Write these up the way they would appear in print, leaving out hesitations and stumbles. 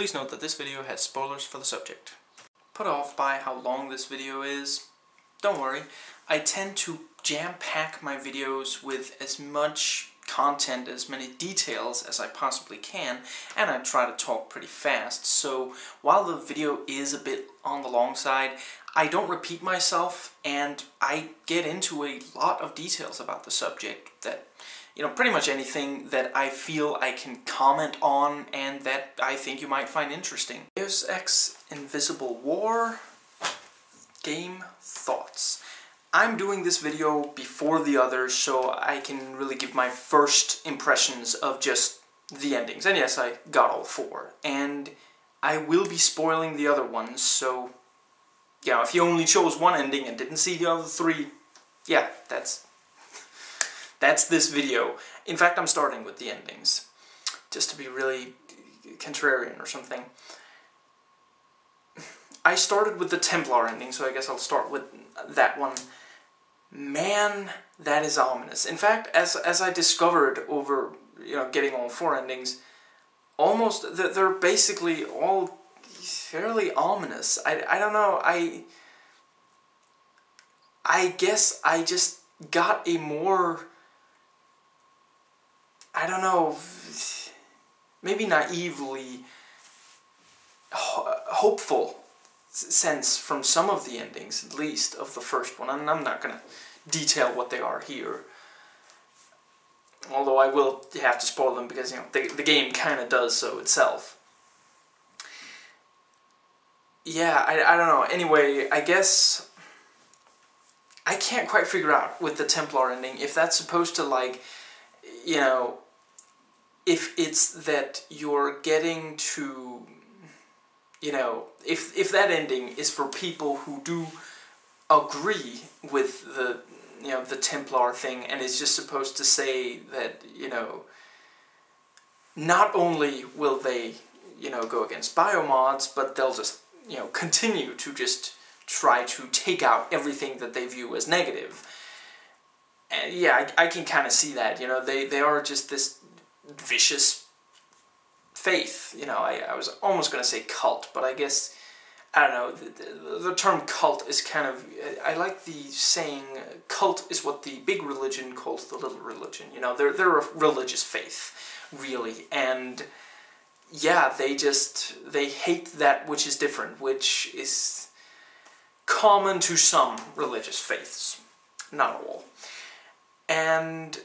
Please note that this video has spoilers for the subject. Put off by how long this video is, don't worry. I tend to jam-pack my videos with as much content, as many details as I possibly can, and I try to talk pretty fast, so while the video is a bit on the long side, I don't repeat myself, and I get into a lot of details about the subject that, you know, pretty much anything that I feel I can comment on and that I think you might find interesting. Deus Ex Invisible War game thoughts. I'm doing this video before the others, so I can really give my first impressions of just the endings. And yes, I got all four. And I will be spoiling the other ones, so... yeah, if you only chose one ending and didn't see the other three, yeah, that's this video. In fact, I'm starting with the endings, just to be really contrarian or something. I started with the Templar ending, so I guess I'll start with that one. Man, that is ominous. In fact, as I discovered over, you know, getting all four endings, almost they're basically all fairly ominous. I don't know, I guess I just got a more, I don't know, maybe naively hopeful sense from some of the endings, at least, of the first one. And I'm not going to detail what they are here. Although I will have to spoil them because, you know, the game kind of does so itself. Yeah, I don't know. Anyway, I guess... I can't quite figure out with the Templar ending if that's supposed to, like, you know... if it's that you're getting to... you know, if that ending is for people who do agree with the, you know, the Templar thing, and is just supposed to say that, you know, not only will they, you know, go against biomods, but they'll just, you know, continue to just try to take out everything that they view as negative. And yeah, I can kind of see that, you know, they are just this vicious faith, you know, I was almost going to say cult, but I guess, I don't know, the term cult is kind of, I like the saying, cult is what the big religion calls the little religion, you know, they're a religious faith, really, and yeah, they hate that which is different, which is common to some religious faiths, not all, and...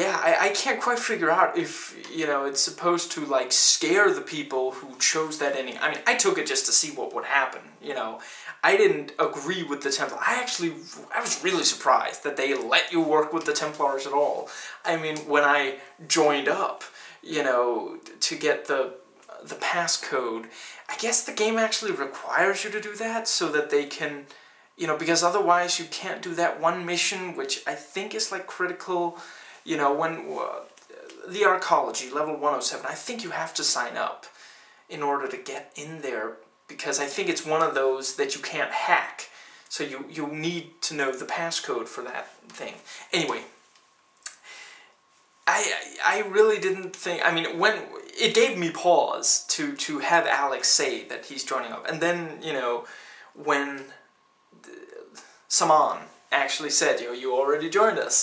yeah, I can't quite figure out if, you know, it's supposed to, like, scare the people who chose that ending. I mean, I took it just to see what would happen, you know. I didn't agree with the Templar. I was really surprised that they let you work with the Templars at all. I mean, when I joined up, you know, to get the passcode, I guess the game actually requires you to do that so that they can, you know, because otherwise you can't do that one mission, which I think is, like, critical... you know, when the Arcology, level 107, I think you have to sign up in order to get in there, because I think it's one of those that you can't hack, so you need to know the passcode for that thing. Anyway, I really didn't think, I mean, when it gave me pause to have Alex say that he's joining up, and then, you know, when Saman actually said, you know, you already joined us,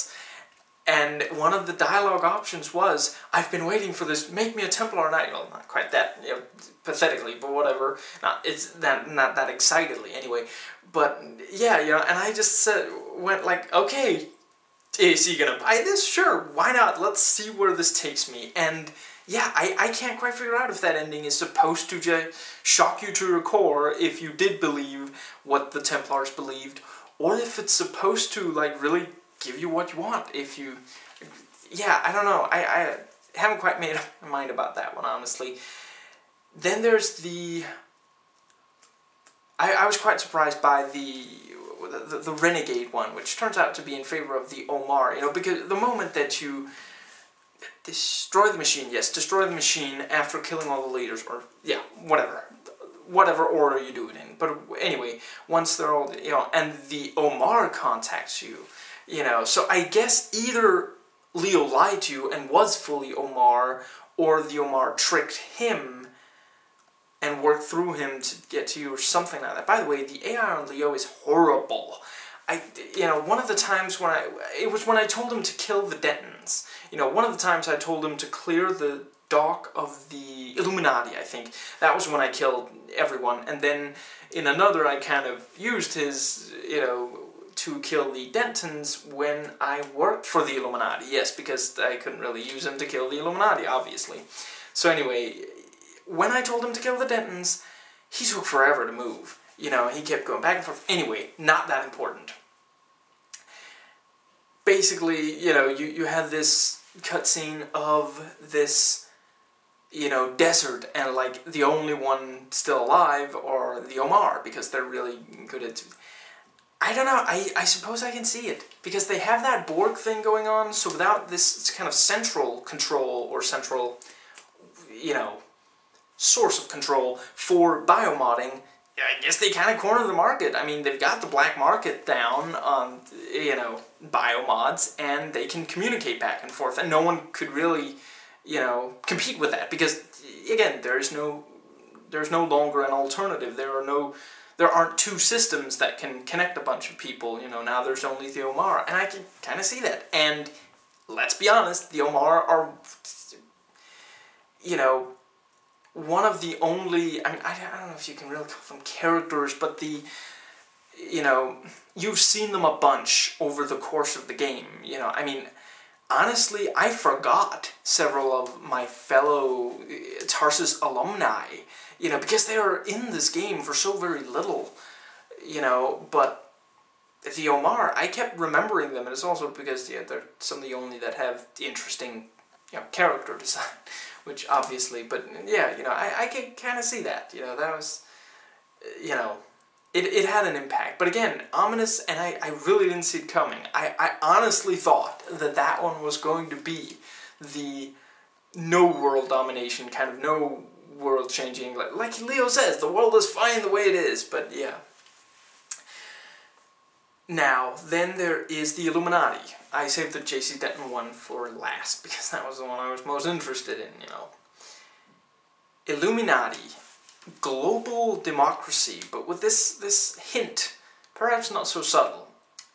and one of the dialogue options was, I've been waiting for this, make me a Templar Knight. Well, not quite that, you know, pathetically, but whatever. Not that excitedly, anyway. But, yeah, you know, and I just went like, okay, is he gonna buy this? Sure, why not? Let's see where this takes me. And, yeah, I can't quite figure out if that ending is supposed to just shock you to your core if you did believe what the Templars believed, or if it's supposed to, like, really... give you what you want if you... yeah, I don't know. I haven't quite made up my mind about that one, honestly. Then there's the... I was quite surprised by the Renegade one, which turns out to be in favor of the Omar, you know, because the moment that you destroy the machine, yes, destroy the machine after killing all the leaders, or, yeah, whatever order you do it in. But anyway, once they're all, you know, and the Omar contacts you, you know, so I guess either Leo lied to you and was fully Omar, or the Omar tricked him, and work through him to get to you or something like that. By the way, the AI on Leo is horrible. One of the times when it was when I told him to kill the Dentons. You know, one of the times I told him to clear the dock of the Illuminati, I think. That was when I killed everyone. And then in another, I kind of used his, to kill the Dentons when I worked for the Illuminati. Yes, because I couldn't really use him to kill the Illuminati, obviously. So anyway, when I told him to kill the Dentons, he took forever to move. You know, he kept going back and forth. Anyway, not that important. Basically, you had this cutscene of this, desert, and like the only one still alive are the Omar, because they're really good at... I don't know, I suppose I can see it, because they have that Borg thing going on, so without this kind of central control or central, source of control for biomodding, I guess they kind of cornered the market. I mean, they've got the black market down on, biomods, and they can communicate back and forth, and no one could really, compete with that, because, again, there's no longer an alternative. There aren't two systems that can connect a bunch of people, now there's only the Omar, and I can kind of see that. And let's be honest, the Omar are, one of the only, I don't know if you can really call them characters, but the, you've seen them a bunch over the course of the game, honestly, I forgot several of my fellow Tarsus alumni, because they are in this game for so very little, but the Omar, I kept remembering them, and it's also because, they're some of the only that have interesting, character design, which obviously, but yeah, I can kind of see that, that was, it had an impact, but again, ominous, and I really didn't see it coming. I honestly thought that one was going to be the no world domination, kind of no world changing, like Leo says, the world is fine the way it is, but yeah. Now, then there is the Illuminati. I saved the JC Denton one for last, because that was the one I was most interested in, Illuminati. Global democracy, but with this hint, perhaps not so subtle,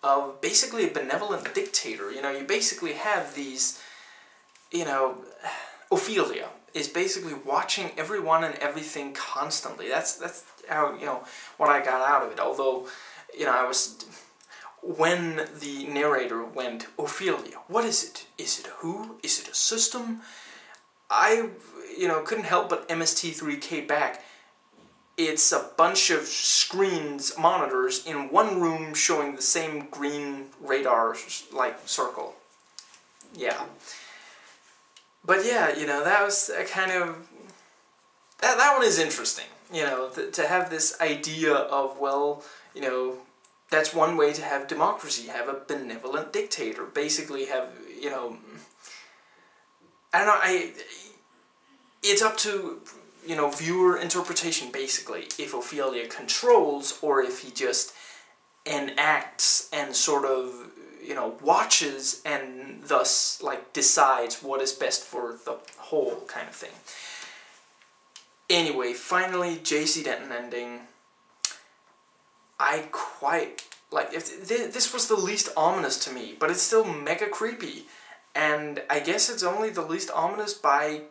of basically a benevolent dictator. You basically have these, Ophelia is basically watching everyone and everything constantly. That's how, what I got out of it. Although, when the narrator went, Ophelia, what is it? Is it who? Is it a system? I, couldn't help but MST3K back. It's a bunch of screens, monitors, in one room showing the same green radar-like circle. Yeah. But yeah, that was a kind of... That one is interesting, to have this idea of, well, that's one way to have democracy, have a benevolent dictator, basically have, I don't know, it's up to... viewer interpretation, basically, if Ophelia controls or if he just enacts and sort of, watches and thus, decides what is best for the whole kind of thing. Anyway, finally, JC Denton ending. I quite, this was the least ominous to me, but it's still mega creepy. And I guess it's only the least ominous by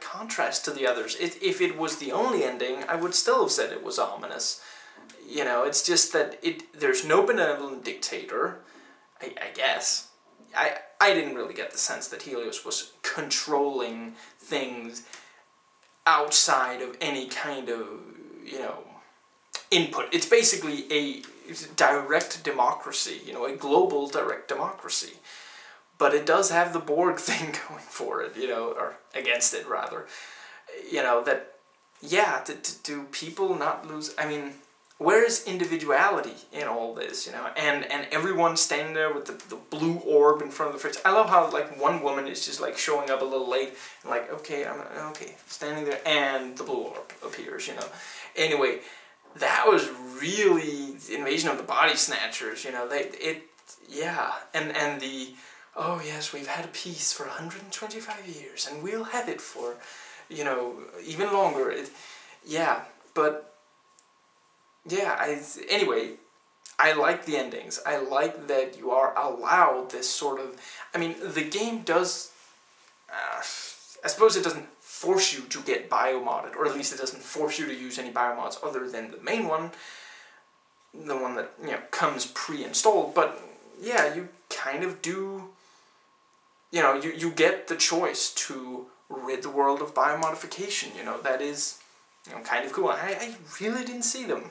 contrast to the others. If it was the only ending, I would still have said it was ominous. It's just that there's no benevolent dictator, I guess. I didn't really get the sense that Helios was controlling things outside of any kind of, input. It's basically a direct democracy, a global direct democracy. But it does have the Borg thing going for it, or against it, rather. Do people not lose... I mean, where is individuality in all this, And everyone standing there with the blue orb in front of the fridge. I love how, one woman is just, showing up a little late, and okay, okay, standing there, and the blue orb appears, Anyway, that was really the Invasion of the Body Snatchers, Yeah, and the... Oh yes, we've had a peace for 125 years, and we'll have it for, you know, even longer. Yeah, but yeah, anyway, I like the endings. I like that you are allowed this sort of, I mean, the game does, I suppose it doesn't force you to get biomodded, or at least it doesn't force you to use any biomods other than the main one, the one that, you know, comes pre-installed, but yeah, you kind of do, you know, you get the choice to rid the world of biomodification, you know, that is, you know, kind of cool. I really didn't see them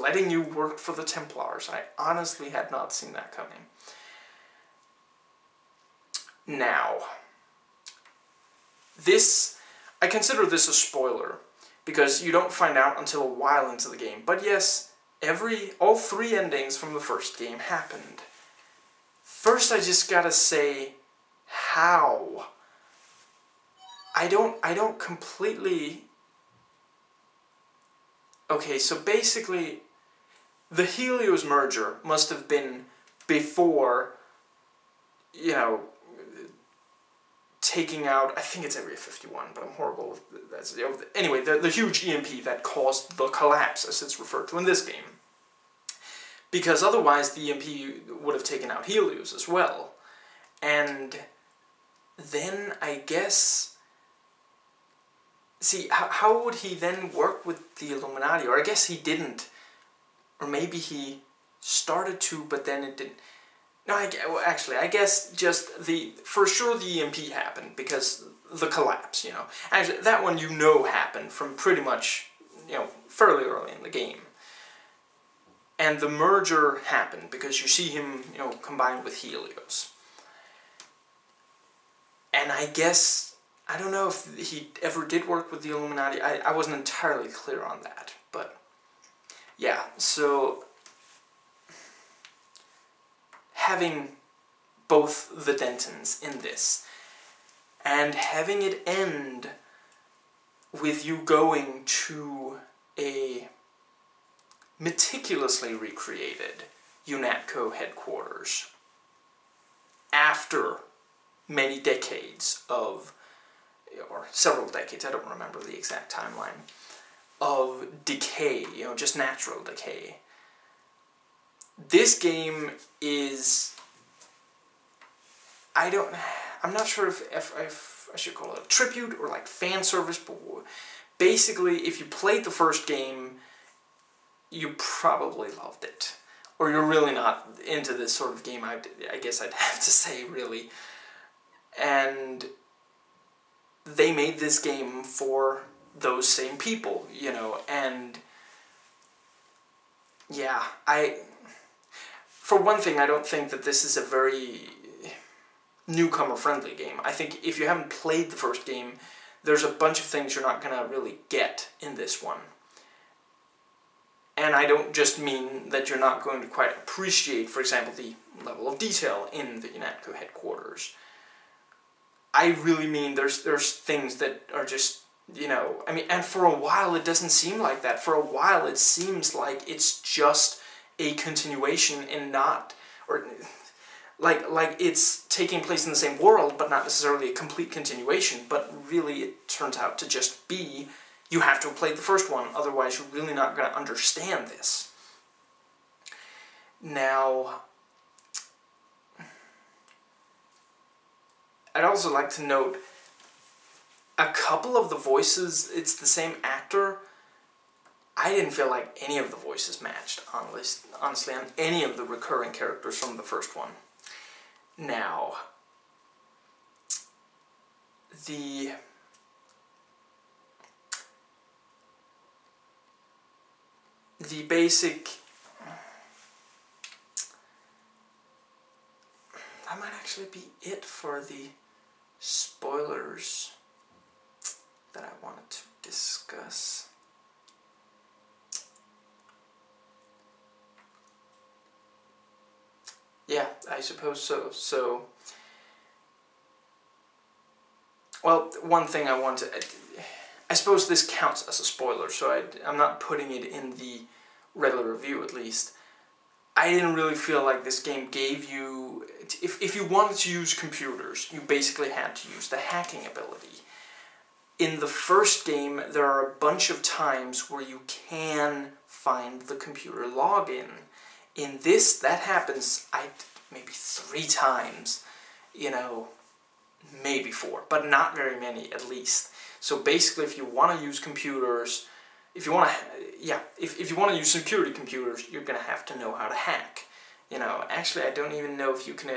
letting you work for the Templars. I honestly had not seen that coming. Now, this, I consider this a spoiler, because you don't find out until a while into the game. But yes, all three endings from the first game happened. First, I just gotta say, how? I don't completely... Okay, so basically, the Helios merger must have been before, you know, taking out, I think it's Area 51, but I'm horrible with that. Anyway, the huge EMP that caused the collapse, as it's referred to in this game. Because otherwise, the EMP would have taken out Helios as well. And then, I guess... See, how would he then work with the Illuminati? Or I guess he didn't. Or maybe he started to, but then it didn't. No, well, actually, I guess just for sure the EMP happened, because the collapse, you know. Actually, that one you know happened from pretty much, you know, fairly early in the game. And the merger happened, because you see him, you know, combined with Helios. And I guess, I don't know if he ever did work with the Illuminati. I wasn't entirely clear on that, but yeah, so... having both the Dentons in this, and having it end with you going to a meticulously recreated UNATCO headquarters after many decades of, or several decades, I don't remember the exact timeline, of decay, you know, just natural decay. This game is, I'm not sure if I should call it a tribute or like fan service, but basically if you played the first game, you probably loved it. Or you're really not into this sort of game, I guess I'd have to say, really. And they made this game for those same people, you know, and yeah, for one thing, I don't think that this is a very newcomer-friendly game. I think if you haven't played the first game, there's a bunch of things you're not going to really get in this one. And I don't just mean that you're not going to quite appreciate, for example, the level of detail in the UNATCO headquarters. I really mean there's things that are just, you know... I mean, and for a while it doesn't seem like that. For a while it seems like it's just... a continuation, and not, or like it's taking place in the same world, but not necessarily a complete continuation, but really it turns out to just be, you have to have played the first one, otherwise you're really not going to understand this. Now, I'd also like to note, a couple of the voices, it's the same actor. I didn't feel like any of the voices matched, honestly, on any of the recurring characters from the first one. Now, the basic... That might actually be it for the spoilers that I wanted to discuss. Yeah, I suppose so. So, well, one thing I want to... I suppose this counts as a spoiler, so I'm not putting it in the regular review, at least. I didn't really feel like this game gave you... If you wanted to use computers, you basically had to use the hacking ability. In the first game, there are a bunch of times where you can find the computer login. In this, that happens maybe 3 times, you know, maybe 4, but not very many at least. So basically, if you want to use computers, if you want to use security computers, you're going to have to know how to hack. You know, actually, I don't even know if you can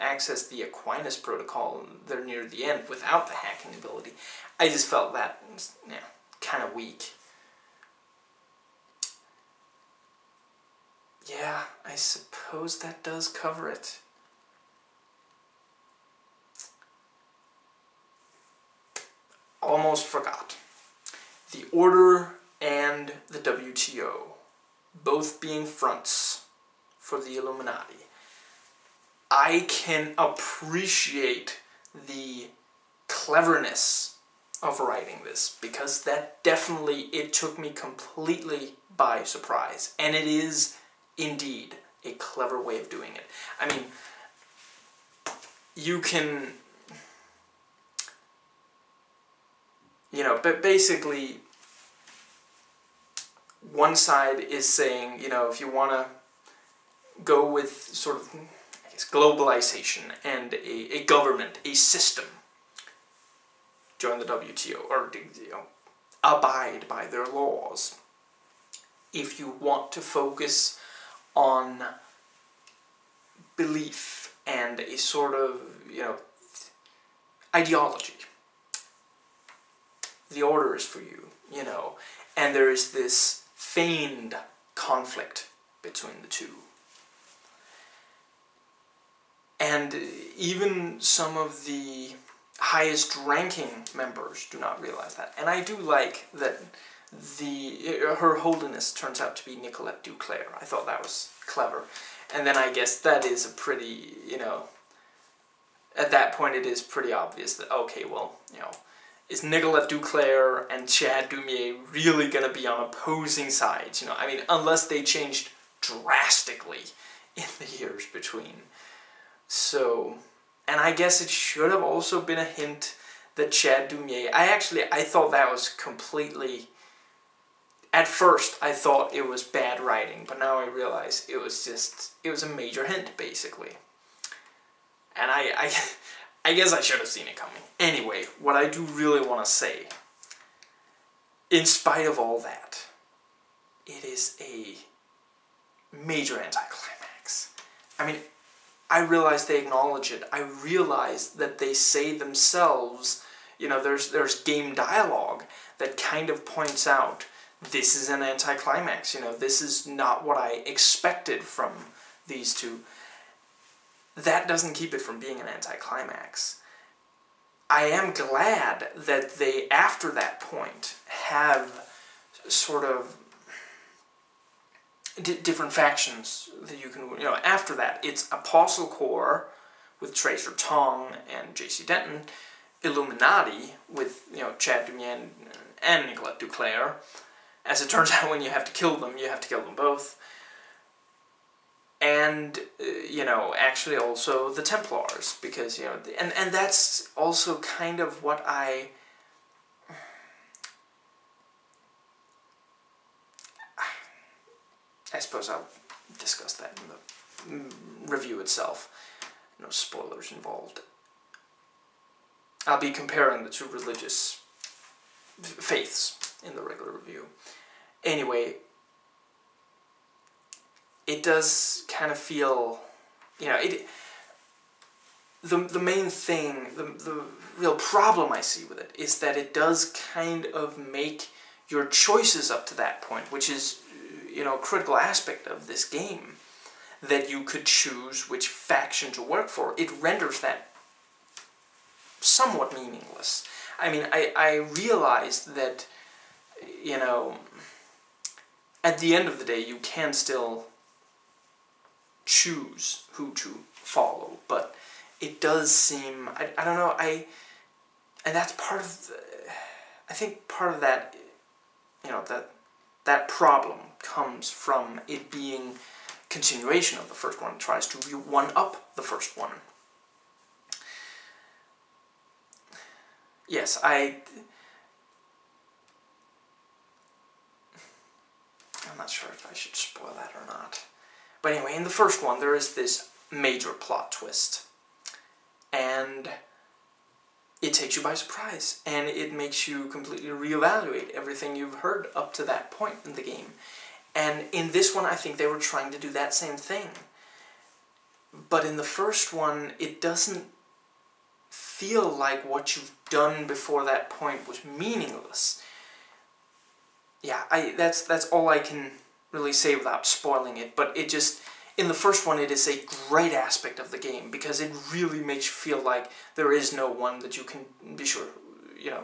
access the Aquinas protocol there near the end without the hacking ability. I just felt that, yeah, kind of weak. Yeah, I suppose that does cover it. Almost forgot. The Order and the WTO, both being fronts for the Illuminati. I can appreciate the cleverness of writing this, because that definitely, it took me completely by surprise. And it is indeed a clever way of doing it. I mean, you can, you know, but basically one side is saying, you know, if you want to go with sort of globalization and a government, a system, join the WTO, or, you know, abide by their laws. If you want to focus on belief and a sort of, you know, ideology, the Order is for you, you know, and there is this feigned conflict between the two. And even some of the highest ranking members do not realize that. And I do like that her holiness turns out to be Nicolette Duclair. I thought that was clever. And then I guess that is a pretty, you know, at that point it is pretty obvious that, okay, well, you know, is Nicolette Duclair and Chad Dumier really going to be on opposing sides? You know, I mean, unless they changed drastically in the years between. So, and I guess it should have also been a hint that Chad Dumier, I thought that was completely, at first I thought it was bad writing, but now I realize it was just, it was a major hint, basically. And I guess I should have seen it coming. Anyway, what I do really want to say, in spite of all that, it is a major anticlimax. I mean, I realize they acknowledge it. I realize that they say themselves, you know, there's game dialogue that kind of points out, this is an anticlimax, you know, this is not what I expected from these two. That doesn't keep it from being an anticlimax. I am glad that they, after that point, have sort of different factions that you can, you know, after that, it's Apostle Corps with Tracer Tong and JC Denton, Illuminati with, you know, Chad Dumier and Nicolette Duclair. As it turns out, when you have to kill them, you have to kill them both. And, you know, actually also the Templars, because, you know, and that's also kind of what I suppose I'll discuss that in the review itself. No spoilers involved. I'll be comparing the two religious faiths in the regular review. Anyway, it does kind of feel, you know, the main thing, the real problem I see with it is that it does kind of make your choices up to that point, which is, you know, a critical aspect of this game, that you could choose which faction to work for. It renders that somewhat meaningless. I mean, I realized that, you know, at the end of the day, you can still choose who to follow, but it does seem, I don't know, and that's part of, I think part of that, you know, that problem comes from it being continuation of the first one. It tries to one-up the first one. Yes, I'm not sure if I should spoil that or not. But anyway, in the first one, there is this major plot twist. And it takes you by surprise. And it makes you completely reevaluate everything you've heard up to that point in the game. And in this one, I think they were trying to do that same thing. But in the first one, it doesn't feel like what you've done before that point was meaningless. Yeah, that's all I can really say without spoiling it, but it just, in the first one, it is a great aspect of the game, because it really makes you feel like there is no one that you can be sure, you know,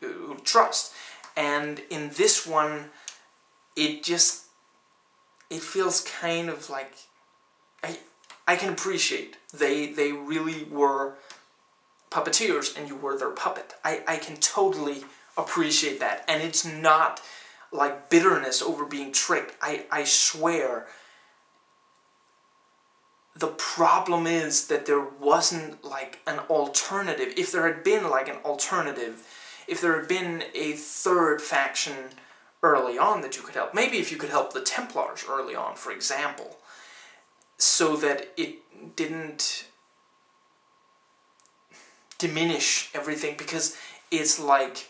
who trust. And in this one, it just, it feels kind of like, I can appreciate, they really were puppeteers and you were their puppet. I can totally appreciate that, and it's not like bitterness over being tricked. I swear, the problem is that there wasn't like an alternative. If there had been like an alternative, if there had been a third faction early on that you could help, maybe if you could help the Templars early on, for example, so that it didn't diminish everything, because it's like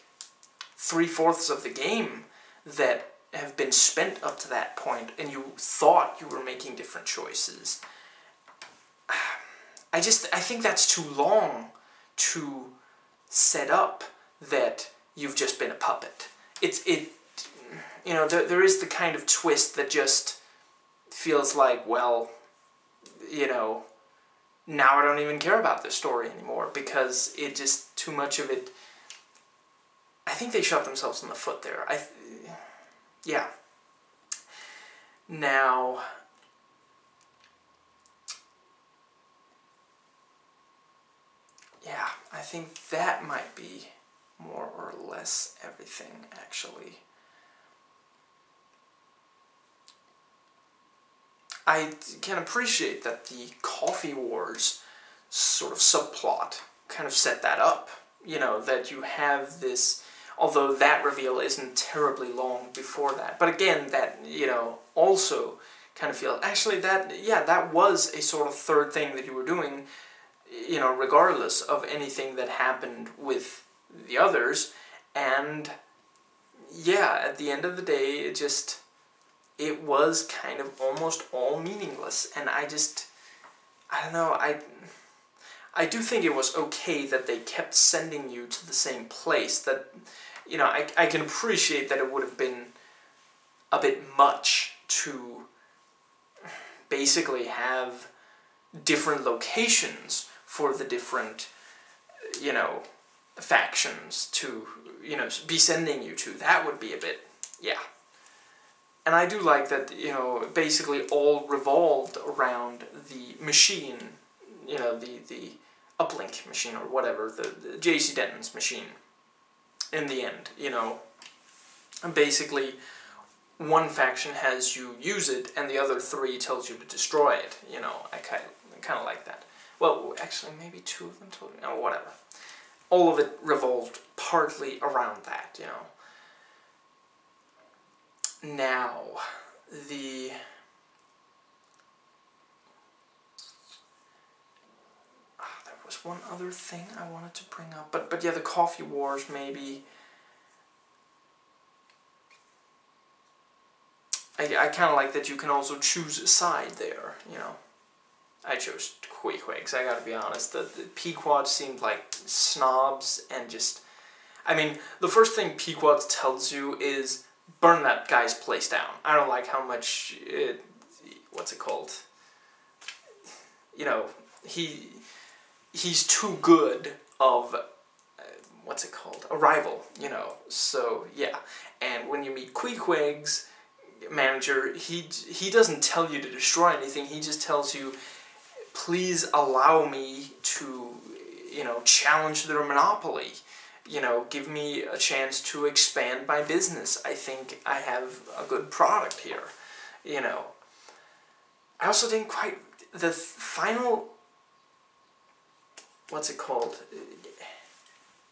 3/4 of the game that have been spent up to that point, and you thought you were making different choices. I think that's too long to set up that you've just been a puppet. You know, there is the kind of twist that just feels like, well, you know, now I don't even care about this story anymore, because it just, too much of it. I think they shot themselves in the foot there. Yeah. Now, yeah, I think that might be more or less everything, actually. I can appreciate that the Coffee Wars sort of subplot kind of set that up. You know, that you have this, although that reveal isn't terribly long before that. But again, that, you know, also kind of feels, actually that, yeah, that was a sort of third thing that you were doing, you know, regardless of anything that happened with the others. And yeah, at the end of the day, it just, it was kind of almost all meaningless. And I just, I don't know, I do think it was okay that they kept sending you to the same place, that, you know, I can appreciate that it would have been a bit much to basically have different locations for the different, you know, factions to, you know, be sending you to. That would be a bit, yeah. And I do like that, you know, basically all revolved around the machine, you know, the uplink machine or whatever, the JC Denton's machine in the end, you know. And basically, one faction has you use it, and the other three tells you to destroy it, you know. I kind of like that. Well, actually, maybe two of them told you, no, whatever. All of it revolved partly around that, you know. Now, the... one other thing I wanted to bring up, but yeah, the Coffee Wars, maybe I kind of like that you can also choose a side there, you know. I chose Queequegs, I gotta be honest. The Pequod seemed like snobs, and just, I mean, the first thing Pequod tells you is burn that guy's place down. I don't like how much it, what's it called, you know, he's too good of, what's it called, a rival, you know, so, yeah. And when you meet Queequeg's manager, he doesn't tell you to destroy anything, he just tells you, please allow me to, you know, challenge their monopoly, you know, give me a chance to expand my business, I think I have a good product here, you know. I also didn't quite, the final... what's it called,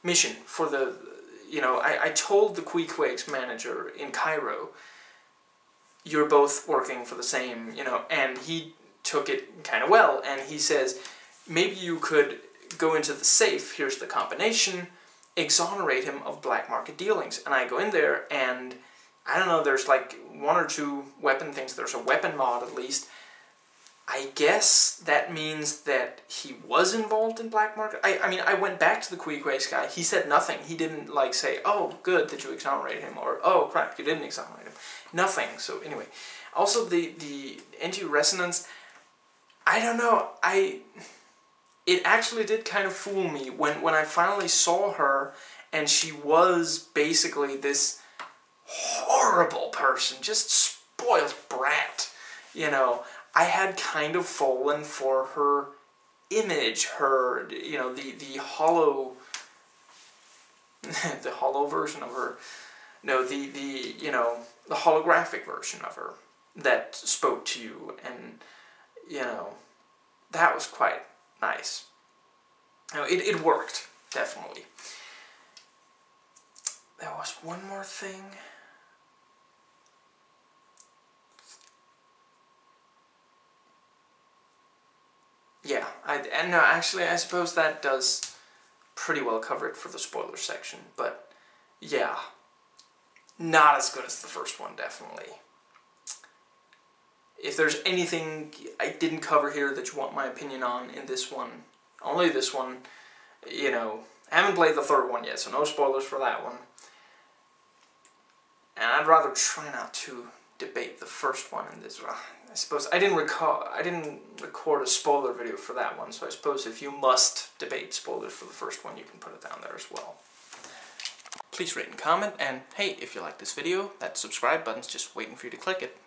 mission for the, you know, I told the Queequeg's manager in Cairo, you're both working for the same, you know, and he took it kind of well, and he says, maybe you could go into the safe, here's the combination, exonerate him of black market dealings. And I go in there, and I don't know, there's like one or two weapon things, there's a weapon mod at least. I guess that means that he was involved in black market. I mean, I went back to the Queequeg guy, he said nothing, he didn't like say, oh, good that you exonerate him, or oh, crap, you didn't exonerate him. Nothing, so anyway. Also, the anti resonance, I don't know, it actually did kind of fool me when I finally saw her, and she was basically this horrible person, just spoiled brat, you know. I had kind of fallen for her image, her, you know, the hollow, the hollow version of her, no, the, you know, the holographic version of her that spoke to you, and, you know, that was quite nice. No, it worked, definitely. There was one more thing. Yeah, and no, actually, I suppose that does pretty well cover it for the spoiler section, but yeah, not as good as the first one, definitely. If there's anything I didn't cover here that you want my opinion on in this one, only this one, you know, I haven't played the third one yet, so no spoilers for that one. And I'd rather try not to debate the first one in this one. I suppose I didn't record a spoiler video for that one, so I suppose if you must debate spoilers for the first one, you can put it down there as well. Please rate and comment, and hey, if you like this video, that subscribe button's just waiting for you to click it.